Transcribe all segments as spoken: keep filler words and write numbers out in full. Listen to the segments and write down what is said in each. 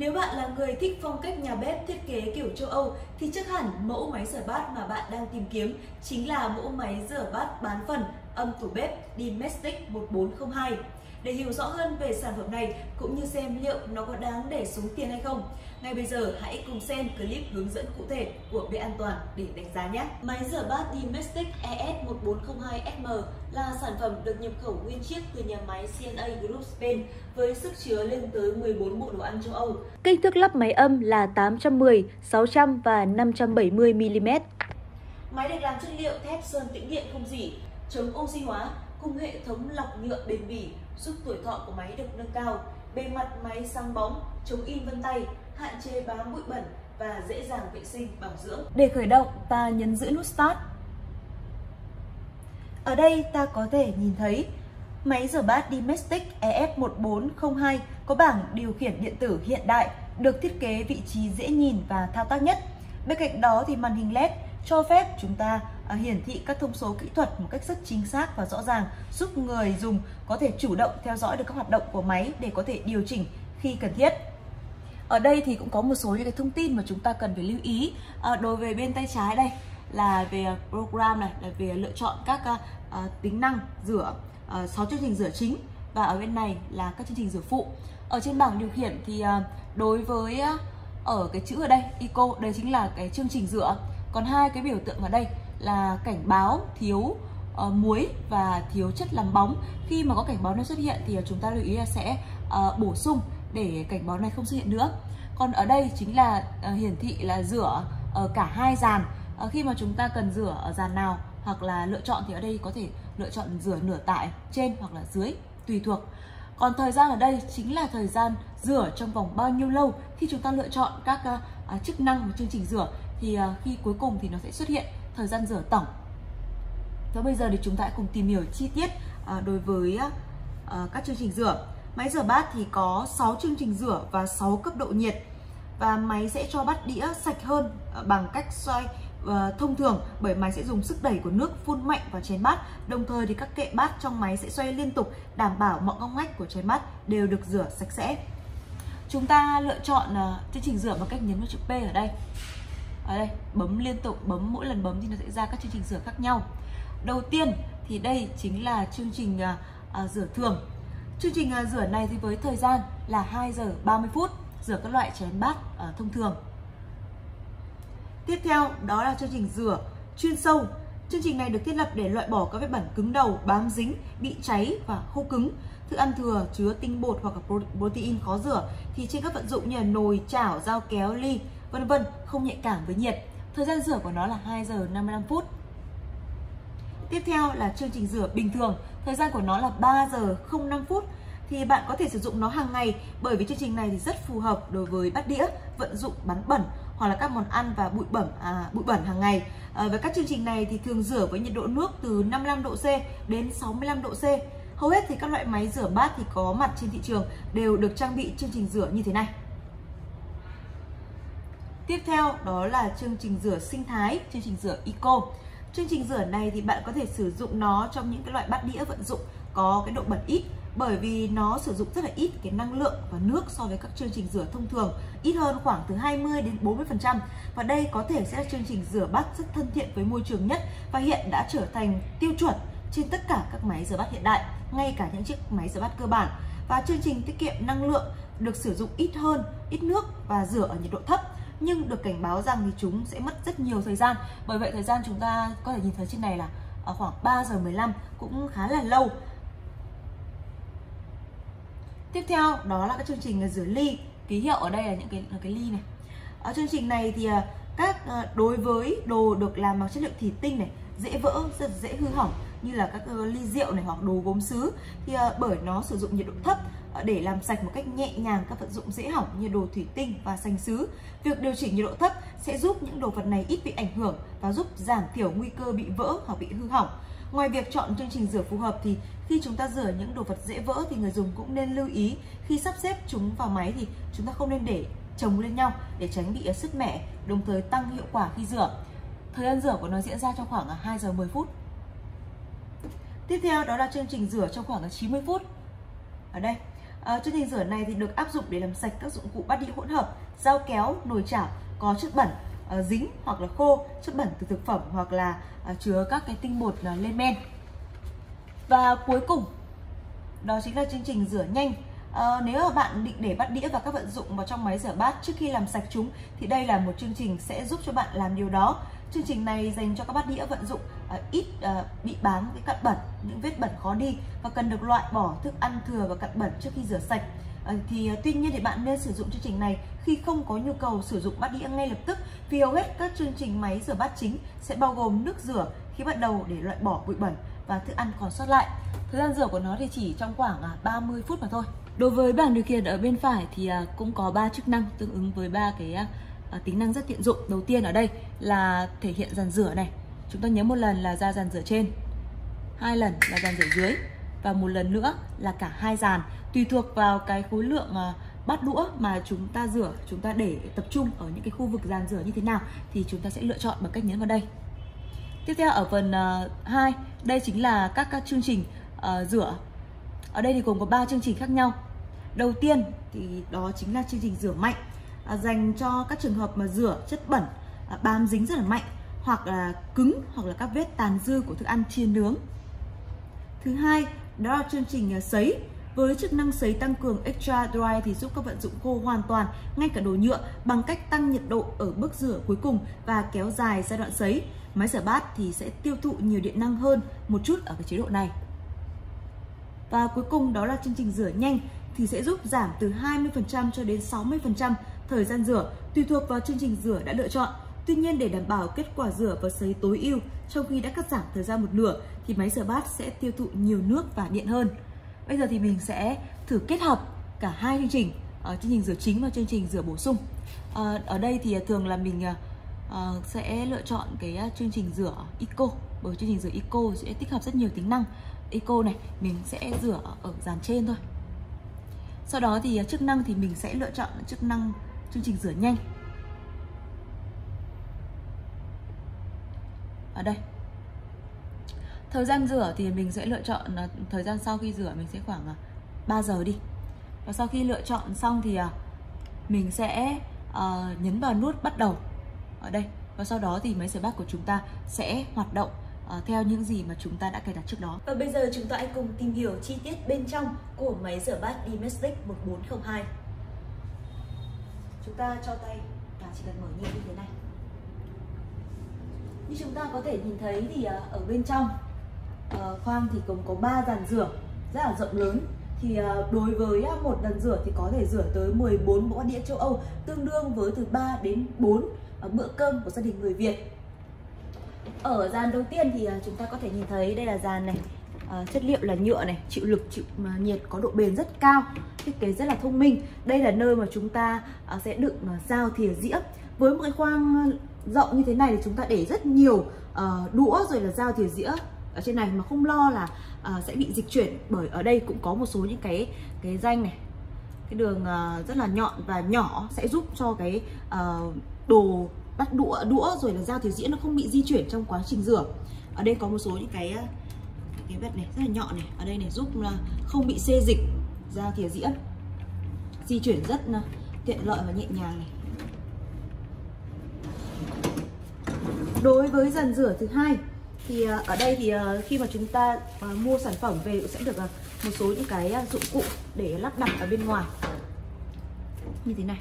Nếu bạn là người thích phong cách nhà bếp thiết kế kiểu châu Âu thì chắc hẳn mẫu máy rửa bát mà bạn đang tìm kiếm chính là mẫu máy rửa bát bán phần âm tủ bếp D'mestik một bốn không hai. Để hiểu rõ hơn về sản phẩm này cũng như xem liệu nó có đáng để xuống tiền hay không, ngay bây giờ hãy cùng xem clip hướng dẫn cụ thể của Bếp An Toàn để đánh giá nhé. Máy rửa bát D'mestik E S một bốn không hai S M là sản phẩm được nhập khẩu nguyên chiếc từ nhà máy C N A Group Spain với sức chứa lên tới mười bốn bộ đồ ăn châu Âu. Kích thước lắp máy âm là tám trăm mười, sáu trăm và năm trăm bảy mươi mi li mét. Máy được làm chất liệu thép sơn tĩnh điện không rỉ, chống oxy hóa cùng hệ thống lọc nhựa bền bỉ giúp tuổi thọ của máy được nâng cao, bề mặt máy sáng bóng, chống in vân tay, hạn chế bám bụi bẩn và dễ dàng vệ sinh bảo dưỡng. Để khởi động, ta nhấn giữ nút Start. Ở đây ta có thể nhìn thấy máy rửa bát D'mestik E S một bốn không hai có bảng điều khiển điện tử hiện đại, được thiết kế vị trí dễ nhìn và thao tác nhất. Bên cạnh đó thì màn hình led cho phép chúng ta hiển thị các thông số kỹ thuật một cách rất chính xác và rõ ràng, giúp người dùng có thể chủ động theo dõi được các hoạt động của máy để có thể điều chỉnh khi cần thiết. Ở đây thì cũng có một số những cái thông tin mà chúng ta cần phải lưu ý. À, đối với bên tay trái đây là về program này, là về lựa chọn các à, tính năng rửa, à, sáu chương trình rửa chính, và ở bên này là các chương trình rửa phụ. Ở trên bảng điều khiển thì à, đối với à, ở cái chữ ở đây Eco, đây chính là cái chương trình rửa. Còn hai cái biểu tượng ở đây là cảnh báo thiếu uh, muối và thiếu chất làm bóng. Khi mà có cảnh báo này xuất hiện thì chúng ta lưu ý là sẽ uh, bổ sung để cảnh báo này không xuất hiện nữa. Còn ở đây chính là uh, hiển thị là rửa uh, cả hai dàn. Uh, khi mà chúng ta cần rửa ở dàn nào hoặc là lựa chọn thì ở đây có thể lựa chọn rửa nửa tại trên hoặc là dưới, tùy thuộc. Còn thời gian ở đây chính là thời gian rửa trong vòng bao nhiêu lâu. Khi chúng ta lựa chọn các uh, chức năng và chương trình rửa thì uh, khi cuối cùng thì nó sẽ xuất hiện thời gian rửa tổng. Và bây giờ thì chúng ta hãy cùng tìm hiểu chi tiết đối với các chương trình rửa. Máy rửa bát thì có sáu chương trình rửa và sáu cấp độ nhiệt, và máy sẽ cho bát đĩa sạch hơn bằng cách xoay thông thường, bởi máy sẽ dùng sức đẩy của nước phun mạnh vào chén bát. Đồng thời thì các kệ bát trong máy sẽ xoay liên tục, đảm bảo mọi ngóc ngách của chén bát đều được rửa sạch sẽ. Chúng ta lựa chọn chương trình rửa bằng cách nhấn vào chữ P ở đây. Ở đây bấm liên tục, bấm mỗi lần bấm thì nó sẽ ra các chương trình rửa khác nhau. Đầu tiên thì đây chính là chương trình à, à, rửa thường. Chương trình à, rửa này thì với thời gian là hai giờ ba mươi phút, rửa các loại chén bát à, thông thường. Tiếp theo đó là chương trình rửa chuyên sâu. Chương trình này được thiết lập để loại bỏ các vết bẩn cứng đầu, bám dính, bị cháy và khô cứng. Thức ăn thừa chứa tinh bột hoặc là protein khó rửa thì trên các vận dụng như nồi, chảo, dao kéo, ly vân vân không nhạy cảm với nhiệt. Thời gian rửa của nó là hai giờ năm mươi lăm phút. Tiếp theo là chương trình rửa bình thường, thời gian của nó là ba giờ không năm phút. Thì bạn có thể sử dụng nó hàng ngày, bởi vì chương trình này thì rất phù hợp đối với bát đĩa, vận dụng bắn bẩn hoặc là các món ăn và bụi bẩn à, bụi bẩn hàng ngày. À, với các chương trình này thì thường rửa với nhiệt độ nước từ năm mươi lăm độ C đến sáu mươi lăm độ C. Hầu hết thì các loại máy rửa bát thì có mặt trên thị trường đều được trang bị chương trình rửa như thế này. Tiếp theo đó là chương trình rửa sinh thái, chương trình rửa Eco. Chương trình rửa này thì bạn có thể sử dụng nó trong những cái loại bát đĩa vận dụng có cái độ bẩn ít, bởi vì nó sử dụng rất là ít cái năng lượng và nước so với các chương trình rửa thông thường, ít hơn khoảng từ hai mươi đến bốn mươi phần trăm. Và đây có thể sẽ là chương trình rửa bát rất thân thiện với môi trường nhất, và hiện đã trở thành tiêu chuẩn trên tất cả các máy rửa bát hiện đại, ngay cả những chiếc máy rửa bát cơ bản. Và chương trình tiết kiệm năng lượng, được sử dụng ít hơn, ít nước và rửa ở nhiệt độ thấp, nhưng được cảnh báo rằng thì chúng sẽ mất rất nhiều thời gian. Bởi vậy thời gian chúng ta có thể nhìn thấy trên này là khoảng ba giờ mười lăm, cũng khá là lâu. Tiếp theo đó là các chương trình rửa ly. Ký hiệu ở đây là những cái, là cái ly này. Ở chương trình này thì các đối với đồ được làm bằng chất liệu thủy tinh này, dễ vỡ, rất dễ hư hỏng, như là các ly rượu này hoặc đồ gốm sứ, thì bởi nó sử dụng nhiệt độ thấp để làm sạch một cách nhẹ nhàng các vật dụng dễ hỏng như đồ thủy tinh và sành sứ. Việc điều chỉnh nhiệt độ thấp sẽ giúp những đồ vật này ít bị ảnh hưởng và giúp giảm thiểu nguy cơ bị vỡ hoặc bị hư hỏng. Ngoài việc chọn chương trình rửa phù hợp thì khi chúng ta rửa những đồ vật dễ vỡ thì người dùng cũng nên lưu ý khi sắp xếp chúng vào máy thì chúng ta không nên để chồng lên nhau để tránh bị sứt mẻ, đồng thời tăng hiệu quả khi rửa. Thời gian rửa của nó diễn ra trong khoảng hai giờ mười phút. Tiếp theo đó là chương trình rửa trong khoảng chín mươi phút. Ở đây À, chương trình rửa này thì được áp dụng để làm sạch các dụng cụ bát đĩa hỗn hợp, dao kéo, nồi chảo có chất bẩn à, dính hoặc là khô, chất bẩn từ thực phẩm hoặc là à, chứa các cái tinh bột à, lên men. Và cuối cùng đó chính là chương trình rửa nhanh. À, nếu mà bạn định để bát đĩa và các vận dụng vào trong máy rửa bát trước khi làm sạch chúng thì đây là một chương trình sẽ giúp cho bạn làm điều đó. Chương trình này dành cho các bát đĩa vận dụng à, ít à, bị bám với cặn bẩn, những vết bẩn khó đi và cần được loại bỏ thức ăn thừa và cặn bẩn trước khi rửa sạch. À, thì à, tuy nhiên thì bạn nên sử dụng chương trình này khi không có nhu cầu sử dụng bát đĩa ngay lập tức, vì hầu hết các chương trình máy rửa bát chính sẽ bao gồm nước rửa khi bắt đầu để loại bỏ bụi bẩn và thức ăn còn sót lại. Thời gian rửa của nó thì chỉ trong khoảng à, ba mươi phút mà thôi. Đối với bảng điều khiển ở bên phải thì à, cũng có ba chức năng tương ứng với ba cái à, tính năng rất tiện dụng. Đầu tiên ở đây là thể hiện dàn rửa này. Chúng ta nhớ một lần là ra dàn rửa trên, hai lần là dàn rửa dưới và một lần nữa là cả hai dàn. Tùy thuộc vào cái khối lượng bát đũa mà chúng ta rửa, chúng ta để tập trung ở những cái khu vực dàn rửa như thế nào thì chúng ta sẽ lựa chọn bằng cách nhấn vào đây. Tiếp theo ở phần hai, đây chính là các các chương trình rửa. Ở đây thì gồm có ba chương trình khác nhau. Đầu tiên thì đó chính là chương trình rửa mạnh, À, dành cho các trường hợp mà rửa chất bẩn à, bám dính rất là mạnh hoặc là cứng hoặc là các vết tàn dư của thức ăn chiên nướng. Thứ hai đó là chương trình à, sấy với chức năng sấy tăng cường extra dry thì giúp các vận dụng khô hoàn toàn ngay cả đồ nhựa bằng cách tăng nhiệt độ ở bước rửa cuối cùng và kéo dài giai đoạn sấy. Máy rửa bát thì sẽ tiêu thụ nhiều điện năng hơn một chút ở cái chế độ này. Và cuối cùng đó là chương trình rửa nhanh thì sẽ giúp giảm từ hai mươi phần trăm cho đến sáu mươi phần trăm thời gian rửa tùy thuộc vào chương trình rửa đã lựa chọn. Tuy nhiên để đảm bảo kết quả rửa và sấy tối ưu trong khi đã cắt giảm thời gian một nửa thì máy rửa bát sẽ tiêu thụ nhiều nước và điện hơn. Bây giờ thì mình sẽ thử kết hợp cả hai chương trình, uh, chương trình rửa chính và chương trình rửa bổ sung. Uh, ở đây thì thường là mình uh, sẽ lựa chọn cái chương trình rửa Eco, bởi chương trình rửa Eco sẽ tích hợp rất nhiều tính năng. Eco này mình sẽ rửa ở dàn trên thôi. Sau đó thì chức năng thì mình sẽ lựa chọn chức năng chương trình rửa nhanh. Ở đây thời gian rửa thì mình sẽ lựa chọn thời gian sau khi rửa, mình sẽ khoảng ba giờ đi. Và sau khi lựa chọn xong thì mình sẽ uh, nhấn vào nút bắt đầu ở đây. Và sau đó thì máy rửa bát của chúng ta sẽ hoạt động uh, theo những gì mà chúng ta đã cài đặt trước đó. Và bây giờ chúng ta hãy cùng tìm hiểu chi tiết bên trong của máy rửa bát D'mestik một bốn không hai. Chúng ta cho tay và chỉ cần mở nhẹ như thế này. Như chúng ta có thể nhìn thấy thì ở bên trong khoang thì cũng có ba dàn rửa rất là rộng lớn. Thì đối với một dàn rửa thì có thể rửa tới mười bốn bát đĩa châu Âu, tương đương với từ ba đến bốn bữa cơm của gia đình người Việt. Ở dàn đầu tiên thì chúng ta có thể nhìn thấy đây là dàn này, chất liệu là nhựa này, chịu lực, chịu nhiệt, có độ bền rất cao, thiết kế rất là thông minh. Đây là nơi mà chúng ta sẽ đựng dao, thìa, dĩa. Với một cái khoang rộng như thế này thì chúng ta để rất nhiều đũa rồi là dao, thìa, dĩa ở trên này mà không lo là sẽ bị dịch chuyển, bởi ở đây cũng có một số những cái cái ranh này, cái đường rất là nhọn và nhỏ sẽ giúp cho cái đồ bắt đũa đũa rồi là dao, thìa, dĩa nó không bị di chuyển trong quá trình rửa. Ở đây có một số những cái cái vật này rất là nhọn này, ở đây này giúp là không bị xê dịch dao, thìa, dĩa, di chuyển rất tiện lợi và nhẹ nhàng này. Đối với dàn rửa thứ hai thì ở đây thì khi mà chúng ta mua sản phẩm về cũng sẽ được một số những cái dụng cụ để lắp đặt ở bên ngoài như thế này.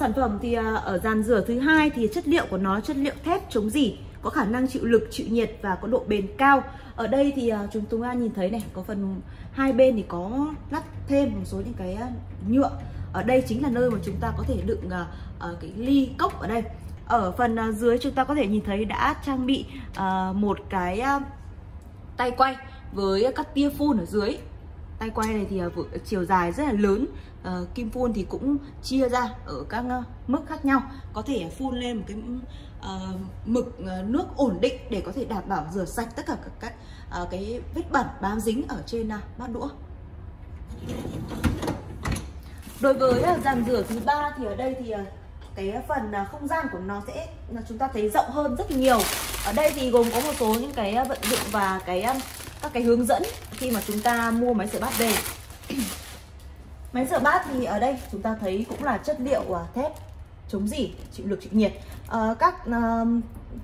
Sản phẩm thì ở dàn rửa thứ hai thì chất liệu của nó chất liệu thép chống rỉ, có khả năng chịu lực, chịu nhiệt và có độ bền cao. Ở đây thì chúng chúng ta nhìn thấy này, có phần hai bên thì có lắp thêm một số những cái nhựa. Ở đây chính là nơi mà chúng ta có thể đựng cái ly cốc ở đây. Ở phần dưới chúng ta có thể nhìn thấy đã trang bị một cái tay quay với các tia phun ở dưới. Tay quay này thì chiều dài rất là lớn, kim phun thì cũng chia ra ở các mức khác nhau, có thể phun lên một cái mực nước ổn định để có thể đảm bảo rửa sạch tất cả các cái vết bẩn bám dính ở trên bát đũa. Đối với dàn rửa thứ ba thì ở đây thì cái phần không gian của nó sẽ là chúng ta thấy rộng hơn rất nhiều. Ở đây thì gồm có một số những cái vận dụng và cái các cái hướng dẫn khi mà chúng ta mua máy rửa bát về. Máy rửa bát thì ở đây chúng ta thấy cũng là chất liệu thép chống rỉ, chịu lực, chịu nhiệt. À, các à,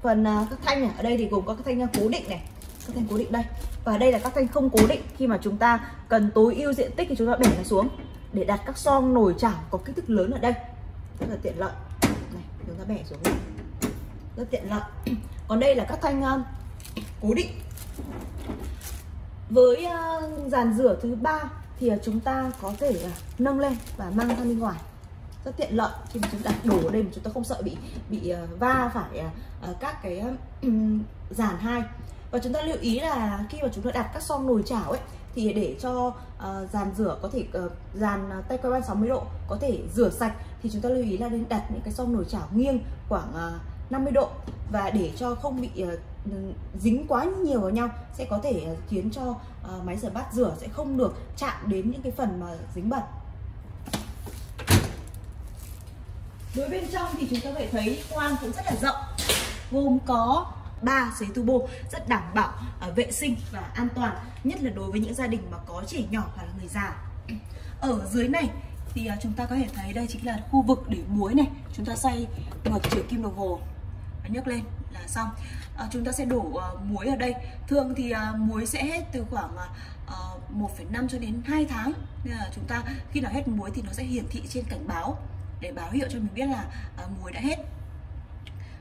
phần à, các thanh này, ở đây thì gồm có các thanh cố định này, các thanh cố định đây, và đây là các thanh không cố định. Khi mà chúng ta cần tối ưu diện tích thì chúng ta để nó xuống để đặt các son nồi chảo có kích thước lớn ở đây, rất là tiện lợi. Này, chúng ta bẻ xuống này, rất tiện lợi. Còn đây là các thanh à, cố định. Với à, dàn rửa thứ ba thì chúng ta có thể à, nâng lên và mang ra bên ngoài, rất tiện lợi khi mà chúng ta đổ ở đây mà chúng ta không sợ bị bị va phải các cái dàn hai. Và chúng ta lưu ý là khi mà chúng ta đặt các son nồi chảo ấy thì để cho dàn rửa có thể dàn tay quay ba mươi sáu mươi độ có thể rửa sạch thì chúng ta lưu ý là nên đặt những cái son nồi chảo nghiêng khoảng năm mươi độ, và để cho không bị dính quá nhiều vào nhau sẽ có thể khiến cho máy rửa bát rửa sẽ không được chạm đến những cái phần mà dính bẩn. Đối bên trong thì chúng ta có thể thấy khoang cũng rất là rộng, gồm có ba sấy turbo, rất đảm bảo uh, vệ sinh và an toàn, nhất là đối với những gia đình mà có trẻ nhỏ hoặc là người già. Ở dưới này thì uh, chúng ta có thể thấy đây chính là khu vực để muối này, chúng ta xay ngược chiều kim đồng hồ và nhấc lên là xong. Uh, chúng ta sẽ đổ uh, muối ở đây. Thường thì uh, muối sẽ hết từ khoảng uh, một phẩy năm cho đến hai tháng. Nên là chúng ta khi nào hết muối thì nó sẽ hiển thị trên cảnh báo để báo hiệu cho mình biết là uh, muối đã hết.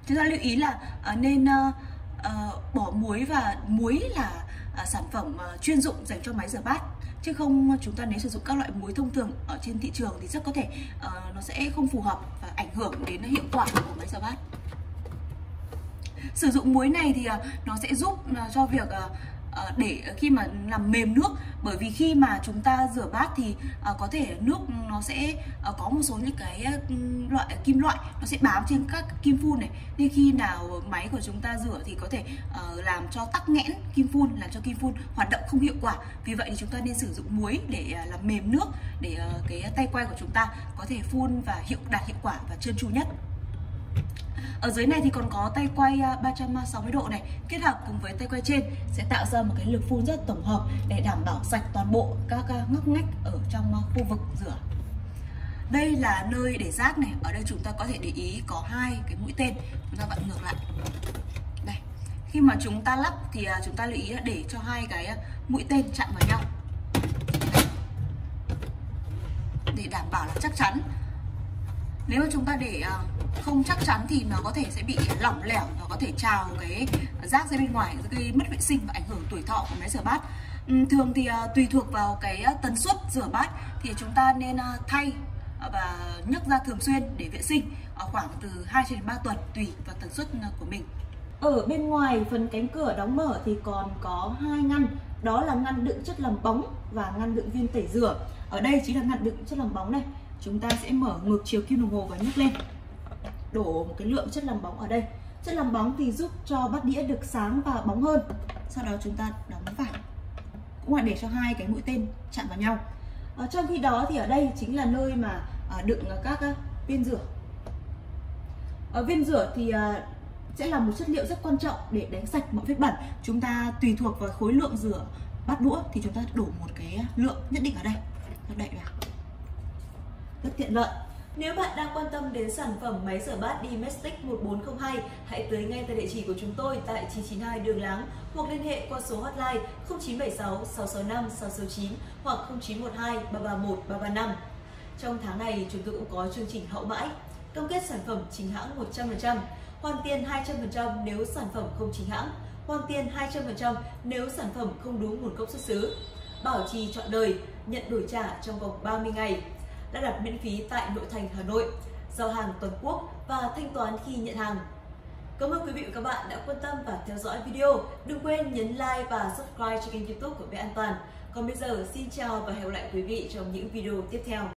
Chúng ta lưu ý là uh, nên uh, uh, bỏ muối, và muối là uh, sản phẩm uh, chuyên dụng dành cho máy rửa bát, chứ không chúng ta nếu sử dụng các loại muối thông thường ở trên thị trường thì rất có thể uh, nó sẽ không phù hợp và ảnh hưởng đến hiệu quả của máy rửa bát. Sử dụng muối này thì uh, nó sẽ giúp uh, cho việc uh, để khi mà làm mềm nước, bởi vì khi mà chúng ta rửa bát thì có thể nước nó sẽ có một số những cái loại kim loại nó sẽ bám trên các kim phun này, nên khi nào máy của chúng ta rửa thì có thể làm cho tắc nghẽn kim phun, làm cho kim phun hoạt động không hiệu quả. Vì vậy thì chúng ta nên sử dụng muối để làm mềm nước để cái tay quay của chúng ta có thể phun và hiệu đạt hiệu quả và trơn tru nhất. Ở dưới này thì còn có tay quay ba trăm sáu mươi độ này, kết hợp cùng với tay quay trên sẽ tạo ra một cái lực phun rất tổng hợp để đảm bảo sạch toàn bộ các ngóc ngách ở trong khu vực rửa. Đây là nơi để rác này, ở đây chúng ta có thể để ý có hai cái mũi tên, chúng ta vặn ngược lại. Đây, khi mà chúng ta lắp thì chúng ta lưu ý là để cho hai cái mũi tên chạm vào nhau để đảm bảo là chắc chắn. Nếu mà chúng ta để không chắc chắn thì nó có thể sẽ bị lỏng lẻo, nó có thể trào cái rác ra bên ngoài, gây mất vệ sinh và ảnh hưởng tuổi thọ của máy rửa bát. Thường thì tùy thuộc vào cái tần suất rửa bát thì chúng ta nên thay và nhấc ra thường xuyên để vệ sinh khoảng từ hai đến ba tuần tùy vào tần suất của mình. Ở bên ngoài phần cánh cửa đóng mở thì còn có hai ngăn, đó là ngăn đựng chất làm bóng và ngăn đựng viên tẩy rửa. Ở đây chính là ngăn đựng chất làm bóng này, chúng ta sẽ mở ngược chiều kim đồng hồ và nhấc lên, đổ một cái lượng chất làm bóng ở đây. Chất làm bóng thì giúp cho bát đĩa được sáng và bóng hơn. Sau đó chúng ta đóng vải, cũng là để cho hai cái mũi tên chạm vào nhau. À, trong khi đó thì ở đây chính là nơi mà à, đựng các à, viên rửa. À, viên rửa thì à, sẽ là một chất liệu rất quan trọng để đánh sạch mọi vết bẩn. Chúng ta tùy thuộc vào khối lượng rửa bát đũa thì chúng ta đổ một cái lượng nhất định ở đây, đậy vào, rất tiện lợi. Nếu bạn đang quan tâm đến sản phẩm máy rửa bát D'mestik một bốn không hai, hãy tới ngay tại địa chỉ của chúng tôi tại chín chín hai Đường Láng hoặc liên hệ qua số hotline không chín bảy sáu sáu sáu năm sáu sáu chín hoặc không chín một hai ba ba một ba ba năm. Trong tháng này chúng tôi cũng có chương trình hậu mãi, cam kết sản phẩm chính hãng một trăm phần trăm, hoàn tiền hai trăm phần trăm nếu sản phẩm không chính hãng, hoàn tiền hai trăm phần trăm nếu sản phẩm không đúng nguồn gốc xuất xứ, bảo trì trọn đời, nhận đổi trả trong vòng ba mươi ngày. Đã đặt miễn phí tại nội thành Hà Nội, giao hàng toàn quốc và thanh toán khi nhận hàng. Cảm ơn quý vị và các bạn đã quan tâm và theo dõi video. Đừng quên nhấn like và subscribe cho kênh YouTube của Bếp An Toàn. Còn bây giờ xin chào và hẹn gặp lại quý vị trong những video tiếp theo.